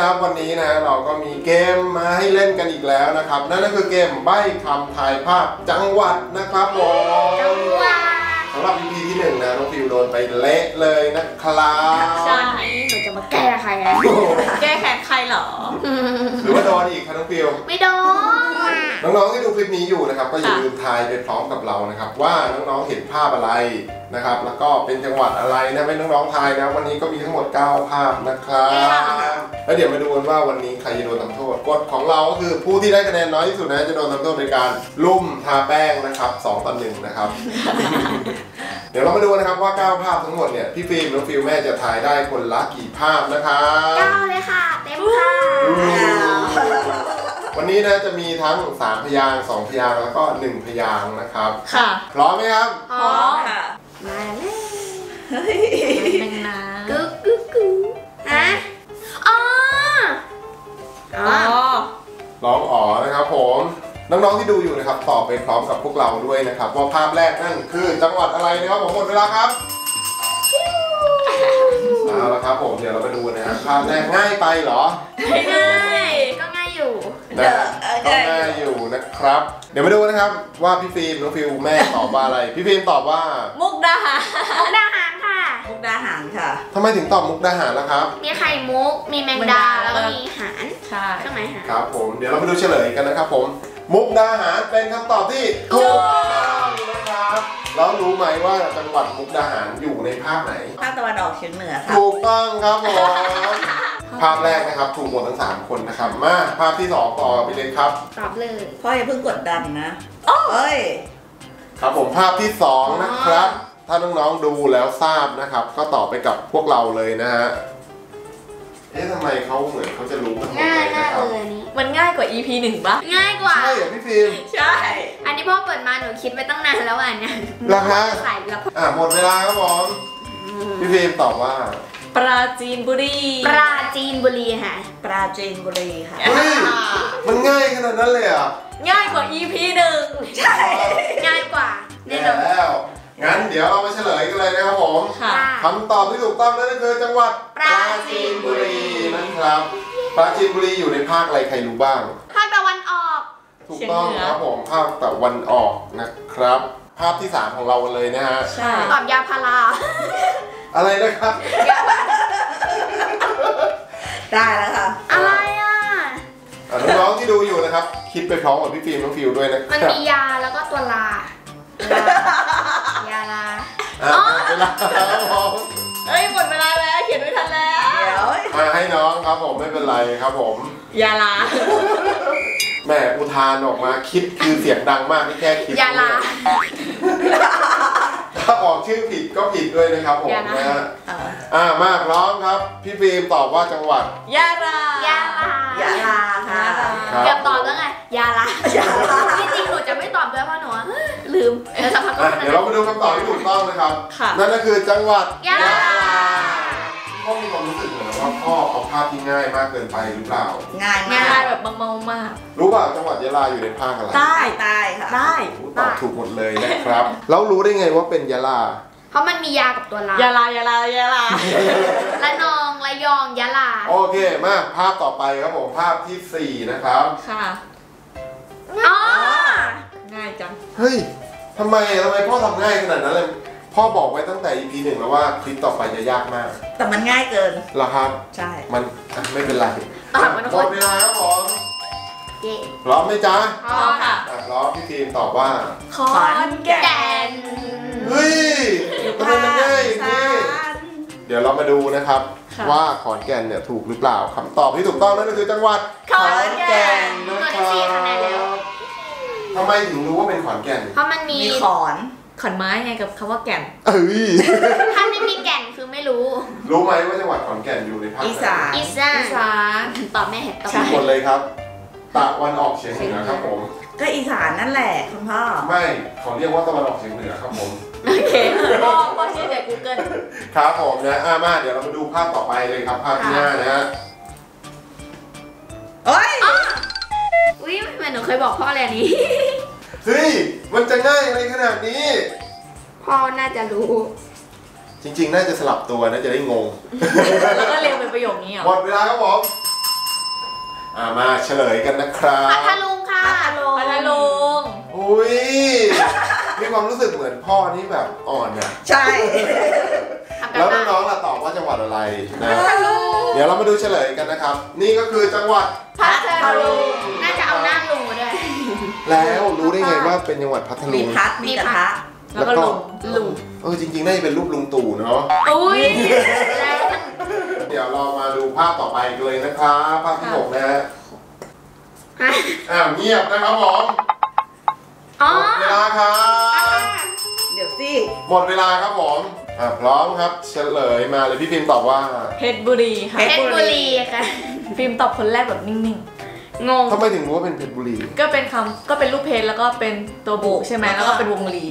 นะครับวันนี้นะเราก็มีเกมมาให้เล่นกันอีกแล้วนะครับนั่นก็คือเกมใบ้คำทายภาพจังหวัดนะครับผมสำหรับ EP ที่1นะน้องฟิวโดนไปเละเลยนะครับใช่หนูจะมาแก้ใครนะแก้แค้นใครเหรอหรือว่าโดนอีกครับน้องฟิวไม่โดนน้องๆที่ดูคลิปนี้อยู่นะครับก็อย่าลืมทายไปพร้อมกับเรานะครับว่าน้องๆเห็นภาพอะไรนะครับแล้วก็เป็นจังหวัดอะไรนะให้น้องๆทายนะวันนี้ก็มีทั้งหมด9ภาพนะครับแล้วเดี๋ยวมาดูกันว่าวันนี้ใครจะโดนทำโทษกฎของเราก็คือผู้ที่ได้คะแนนน้อยที่สุดนะจะโดนทำโทษในการลุ่มทาแป้งนะครับ2-1นะครับ เดี๋ยวเรามาดูนะครับว่า9ภาพทั้งหมดเนี่ยพี่ฟิล์มน้องฟิวแม่จะทายได้คนละกี่ภาพนะครับ9เลยค่ะเต็มค่ะวันนี้นะจะมีทั้ง3พยางค์2พยางค์แล้วก็1พยางค์นะครับค่ะพร้อมไหมครับพร้อมค่ะมาเลยเฮ้ยเป็นน้ำกึ๊กกึ๊กกึ๊กฮะอ๋อร้องอ๋อนะครับผมน้องๆที่ดูอยู่นะครับตอบไปพร้อมกับพวกเราด้วยนะครับว่าภาพแรกนั่นคือจังหวัดอะไรนะครับผมหมดเวลาครับเอาละครับผมเดี๋ยวเราไปดูนะครับภาพแรกง่ายไปเหรอง่ายก็ง่ายอยู่ก็ง่ายอยู่นะครับเดี๋ยวมาดูนะครับว่าพี่ฟิล์มน้องฟิวแม่ตอบว่าอะไรพี่ฟิล์มตอบว่ามุกดาหารมุกดาหารค่ะมุกดาหารค่ะทำไมถึงตอบมุกดาหารล่ะครับมีไข่มุกมีแมงดาแล้วก็มีหารใช่ใช่ไหมหารครับผมเดี๋ยวเราไปดูเฉลยกันนะครับผมมุกดาหารเป็นคำตอบที่ถูกต้องนะครับแล้วรู้ไหมว่าจังหวัดมุกดาหารอยู่ในภาคไหนภาคตะวันออกเฉียงเหนือค่ะถูกต้องครับผมภาพแรกนะครับถูกหมดทั้ง3คนนะครับมาภาพที่2ต่อไปเลยครับตอบเลยพ่ออย่าเพิ่งกดดันนะเอ้ยครับผมภาพที่2นะครับถ้าน้องๆดูแล้วทราบนะครับก็ตอบไปกับพวกเราเลยนะฮะเอ๊ะทำไมเขาเหมือนเขาจะรู้กันหมดเลยนะครับมันง่ายกว่า EP 1 ป่ะง่ายกว่าใช่เหรอพี่ฟิล์มใช่อันนี้พ่อเปิดมาหนูคิดไปตั้งนานแล้วอันเนี้ยราคาใส่แล้วหมดเวลาครับผมพี่ฟิล์มตอบว่าปราจีนบุรีปราจีนบุรีค่ะปราจีนบุรีค่ะมันง่ายขนาดนั้นเลยอ่ะง่ายกว่า EP 1 ใช่ง่ายกว่าแน่นอนแล้วงั้นเดี๋ยวเรามาเฉลยกันเลยนะครับผมคำตอบที่ถูกต้องนั่นก็คือจังหวัดปราจีนบุรีนั่นครับปราจีนบุรีอยู่ในภาคอะไรใครรู้บ้างภาคตะวันออกถูกต้องครับผมภาคตะวันออกนะครับภาพที่3ของเราเลยนะฮะใช่ออกยาพาราอะไรนะครับได้แล้วค่ะอะไรอ่ะน้องๆที่ดูอยู่นะครับคิดไปพร้อมกับพี่ฟิล์มน้องฟิวด้วยนะมันมียาแล้วก็ตัวลายาลาเวลาแล้วผมเฮ้ยหมดเวลาแล้วเขียนไม่ทันแล้วมาให้น้องครับผมไม่เป็นไรครับผมยาลาแม่อุทานออกมาคิดคือเสียงดังมากไม่แค่คิดยาลาถ้าออกชื่อผิดก็ผิดด้วยนะครับผมนะฮะมากร้องครับพี่ฟิล์มตอบว่าจังหวัดยะลายะลายะลาค่ะเกือบตอบแล้วไงยะลาที่จริงหนูจะไม่ตอบด้วยเพราะหนูลืมเดี๋ยวเรามาดูคำตอบที่ถูกต้องนะครับนั่นก็คือจังหวัดยะลาพ่อมีความรู้สึกเหมือนว่าพ่อเอาภาพที่ง่ายมากเกินไปหรือเปล่าง่ายง่ายแบบเมามากรู้เปล่าจังหวัดยะลาอยู่ในภาคอะไรใต้ใต้ค่ะใต้ตอบถูกหมดเลยนะครับแล้วรู้ได้ไงว่าเป็นยะลาเพราะมันมียากับตัวลายาลายาลายาลาละนองละยองยะลาโอเคมาภาพต่อไปครับผมภาพที่4นะครับค่ะอ๋อง่ายจังเฮ้ยทำไมพ่อทำง่ายขนาดนั้นเลยพ่อบอกไว้ตั้งแต่ EP 1แล้วว่าคลิปต่อไปจะยากมากแต่มันง่ายเกินเหรอครับใช่มันไม่เป็นไรหมดเวลาครับผมพร้อมไหมจ๊ะพร้อมค่ะพร้อมพี่ทีมตอบว่าขอนแก่นเฮ้ยทำไมมันง่ายอย่างนี้เดี๋ยวเรามาดูนะครับว่าขอนแก่นเนี่ยถูกหรือเปล่าคำตอบที่ถูกต้องนั่นก็คือจังหวัดขอนแก่นนะครับทำไมถึงรู้ว่าเป็นขอนแก่นเพราะมันมีขอนไม้ไงกับคำว่าแก่นถ้าไม่มีแก่นคือไม่รู้รู้ไหมว่าจังหวัดขอนแก่นอยู่ในภาคอีสานตอบแม่เห็ดตอบทุกคนเลยครับตะวันออกเฉียงเหนือครับผมก็อีสานนั่นแหละคุณพ่อไม่ขอเรียกว่าตะวันออกเฉียงเหนือครับผมโอเคพ่อเชื่อใจ Google ครับผมนะมาเดี๋ยวเรามาดูภาพต่อไปเลยครับภาพที่5นะเอ้ยอุ้ยมันหนูเคยบอกพ่ออะไรนี้เฮ้ยมันจะง่ายอะไรขนาดนี้พ่อน่าจะรู้จริงๆน่าจะสลับตัวน่าจะได้งงแล้วก็เร็วเป็นประโยคนี้อ่ะหมดเวลาครับผม มาเฉลยกันนะครับพัทลุงค่ะพัทลุงอุ้ยมีความรู้สึกเหมือนพ่อนี่แบบอ่อนอ่ะใช่แล้วน้องๆล่ะตอบว่าจังหวัดอะไรนะเดี๋ยวเรามาดูเฉลยกันนะครับนี่ก็คือจังหวัดพัทลุงน่าจะเอาหน้าลุงมาด้วยแล้วรู้ได้ไงว่าเป็นจังหวัดพัทลุงมีพัทแล้วก็ลุงจริงๆน่าจะเป็นรูปลุงตู่เนาะอุ้ยเดี๋ยวเรามาดูภาพต่อไปเลยนะครับภาพที่ 6นะฮะเงียบนะครับผมหมดเวลาครับเดี๋ยวสิหมดเวลาครับผมพร้อมครับเฉลยมาเลยพี่พิมพ์ตอบว่าเพชรบุรีค่ะเพชรบุรีค่ะพิมพ์ตอบคนแรกแบบนิ่งๆงงทำไมถึงรู้ว่าเป็นเพชรบุรีก็เป็นคำก็เป็นรูปเพชรแล้วก็เป็นตัวบุใช่ไหมแล้วก็เป็นวงลี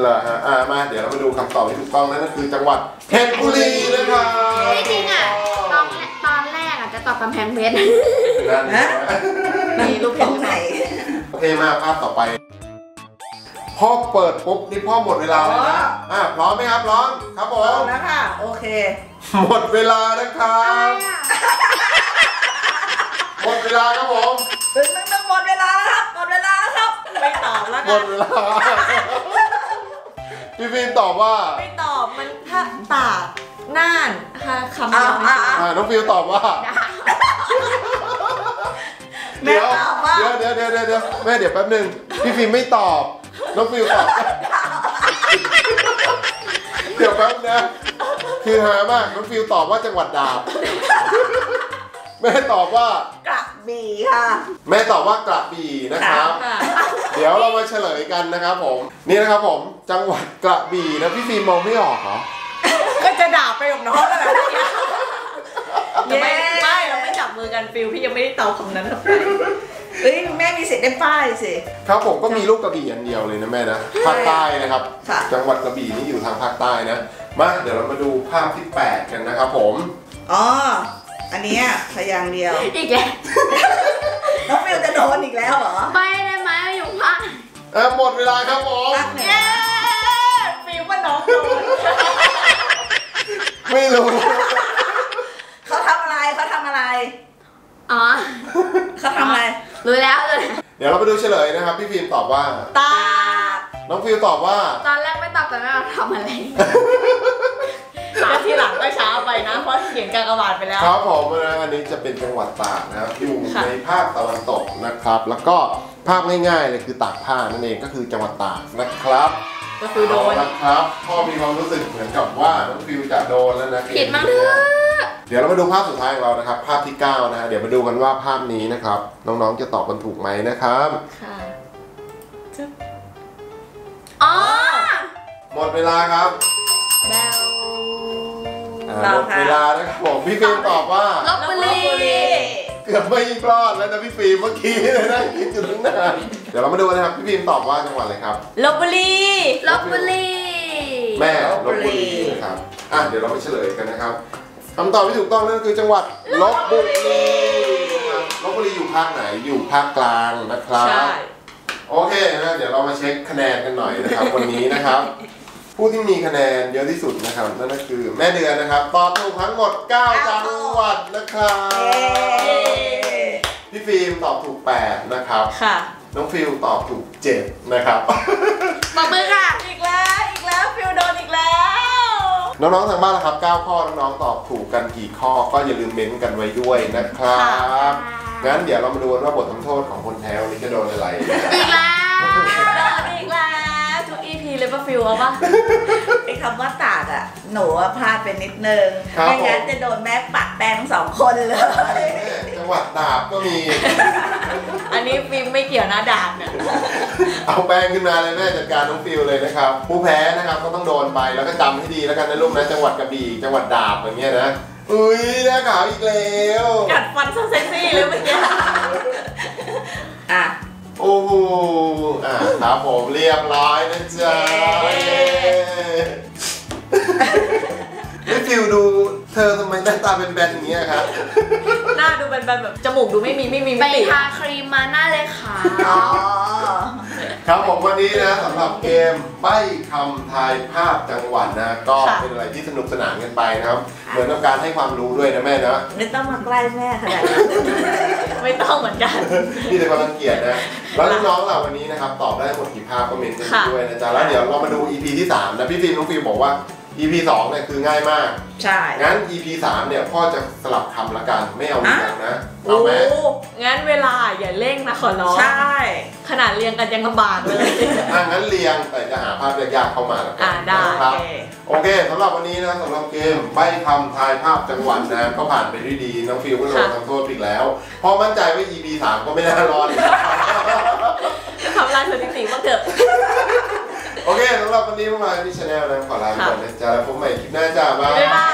เหรอฮะมาเดี๋ยวเรามาดูคำตอบที่ถูกต้องนั่นก็คือจังหวัดเพชรบุรีนะครับไม่จริงอ่ะตอนแรกอ่ะจะตอบกำแพงเพชรนะมีรูปเพชรไหนโอเคมาภาพต่อไปพ่อเปิดปุ๊บนี่พ่อหมดเวลาเลยนะพร้อมไหมครับพร้อมครับผมพร้อมนะค่ะโอเคหมดเวลานะครับหมดเวลาครับผมต้องหมดเวลาครับหมดเวลาครับไม่ตอบแล้วนะหมดเวลาพี่ฟินตอบว่าไม่ตอบมันถ้าตาน่านค่ะคำนี้น้องฟิวตอบว่าเดี๋ยวแม่เดี๋ยวแป๊บนึงพี่ฟินไม่ตอบน้องฟิวตอบเดี๋ยวแป๊บนะคือหามากน้องฟิวตอบว่าจังหวัดดาบแม่ตอบว่ากระบี่ค่ะแม่ตอบว่ากระบี่นะครับเดี๋ยวเรามาเฉลยกันนะครับผมนี่นะครับผมจังหวัดกระบี่นะพี่ฟิวมองไม่ออกเหรอก็จะด่าไปกับน้องอะไรเนี่ยไม่เราไม่จับมือกันฟิวพี่ยังไม่ได้ตอบคำนั้นครับเอ้ยแม่มีสิทธิ์ได้ป้ายสิครับผมก็มีลูกกระบี่อันเดียวเลยนะแม่นะภาคใต้นะครับจังหวัดกระบี่นี่อยู่ทางภาคใต้นะมาเดี๋ยวเรามาดูภาพที่8กันนะครับผมอ๋ออันนี้พยางเดียวอีกแล้วน้องฟิวจะโดนอีกแล้วเหรอไม่ได้ไหมอยู่ภาคหมดเวลาครับผมเย้ฟิวว่าน้องโดนไม่รู้เขาทำอะไรอ๋อเขาทำอะไรรู้แล้วเลยเดี๋ยวเราไปดูเฉลยนะครับพี่ฟิล์มตอบว่าตาน้องฟิวตอบว่าตอนแรกไม่ตอบแต่แม่ทำอะไรตาที่หลังก็ช้าไปนะเพราะเขียนกากบาทไปแล้วครับผมอันนี้จะเป็นจังหวัดตากนะครับอยู่ในภาคตะวันตกนะครับแล้วก็ภาพง่ายๆเลยคือตากผ้านั่นเองก็คือจังหวัดตากนะครับก็คือโดนนะครับพ่อมีความรู้สึกเหมือนกับว่าน้องฟิวจะโดนแล้วนะผิดมากเลยเดี๋ยวเรามาดูภาพสุดท้ายของเรานะครับภาพที่9นะฮะเดี๋ยวมาดูกันว่าภาพนี้นะครับน้องๆจะตอบกันถูกไหมนะครับค่ะอ๋อหมดเวลาครับหมดเวลานะครับผมพี่ฟิล์มตอบว่าลพบุรีเกือบไม่รอดแล้วนะพี่ฟิล์มเมื่อกี้เลยนะคิดอยู่ตั้งนานเดี๋ยวเรามาดูนะครับพี่ฟิล์มตอบว่าจังหวัดอะไรครับลพบุรีแม่ลพบุรีนะครับเดี๋ยวเราไปเฉลยกันนะครับคำตอบที่ถูกต้องนั่นคือจังหวัดลพบุรีลพบุรีอยู่ภาคไหนอยู่ภาคกลางนะครับโอเคนะเดี๋ยวเรามาเช็คคะแนนกันหน่อยนะครับวันนี้นะครับผู้ที่มีคะแนนเยอะที่สุดนะครับนั่นก็คือแม่เดือนนะครับตอบถูกทั้งหมด9จังหวัดนะครับพี่ฟิล์มตอบถูก8นะครับน้องฟิวตอบถูก7นะครับตบมือค่ะอีกแล้วฟิวโดนอีกแล้วน้องๆทางบ้านนะครับ9ข้อน้องๆตอบถูกกันกี่ข้อก็อย่าลืมเม้นกันไว้ด้วยนะครับงั้นเดี๋ยวเรามาดูว่าบททำโทษของคนแถวนี้จะโดนอะไรอีกแล้วอีกแล้วทุก EP เลยป่ะฟิวป่ะไอ้คำว่าตากอ่ะหนูพลาดไปนิดนึงไม่งั้นจะโดนแม่ปัดแป้ง2คนเลยจังหวัดดาบก็มีอันนี้ฟิวไม่เกี่ยวนะดาบเนี่ยเอาแป้งขึ้นมาเลยแม่จัดการน้องฟิวเลยนะครับผู้แพ้นะครับก็ต้องโดนไปแล้วก็จำให้ดีแล้วกันนะลูกนะจังหวัดกระบี่จังหวัดดาบอย่างเงี้ยนะอุ้ยน่าขาวอีกแล้วกัดฟันเซ็กซี่เลยเมื่อกี้โอ้โหครับผมเรียบร้อยนะจ๊ะฟิวดูเธอทำไมหน้าตาเป็นแบนอย่างเงี้ยครับหน้า ดูเป็นแบบจมูกดูไม่มีมิติไปทาครีมมาหน้าเลยค่ะครับผมวันนี้นะสำหรับเกมใบ้คำทายภาพจังหวัดนะก็เป็นอะไรที่สนุกสนานกันไปนะครับเหมือนต้องการให้ความรู้ด้วยนะแม่นะไม่ต้องมาใกล้แม่ขนาดนั้นไม่ต้องเหมือนกันนี่เป็นความรังเกียจนะแล้วน้องเราวันนี้นะครับตอบได้หมดกี่ภาพก็เมนกันด้วยนะจ๊ะแล้วเดี๋ยวเรามาดู EP ที่ 3 นะพี่ฟิล์มน้องฟิล์มบอกว่า EP 2 เนี่ยคือง่ายมากใช่งั้น EP 3 เนี่ยพ่อจะสลับคำละกันไม่เอาอีกแล้วนะเอาไหมงั้นเวลาอย่าเร่งนะขอร้องใช่ขนาดเรียงกันยังลำบากเลยงั้นเรียงแต่จะหาภาพยากๆเข้ามาแล้วกันนะครับโอเคสำหรับวันนี้นะสำหรับเกมใบ้คำทายภาพจังหวัดนะก็ผ่านไปด้วยดีน้องฟิลก็โดนทำโทษผิดแล้วพอมั่นใจว่า EP 3 ก็ไม่น่ารอดทำลายสถิติบ้างเถอะโอเคสำหรับวันนี้พวกเราที่ชาแนลนะขอลาไปก่อนนะจ๊ะแล้วพบใหม่คลิปหน้าจ้าบ๊ายบาย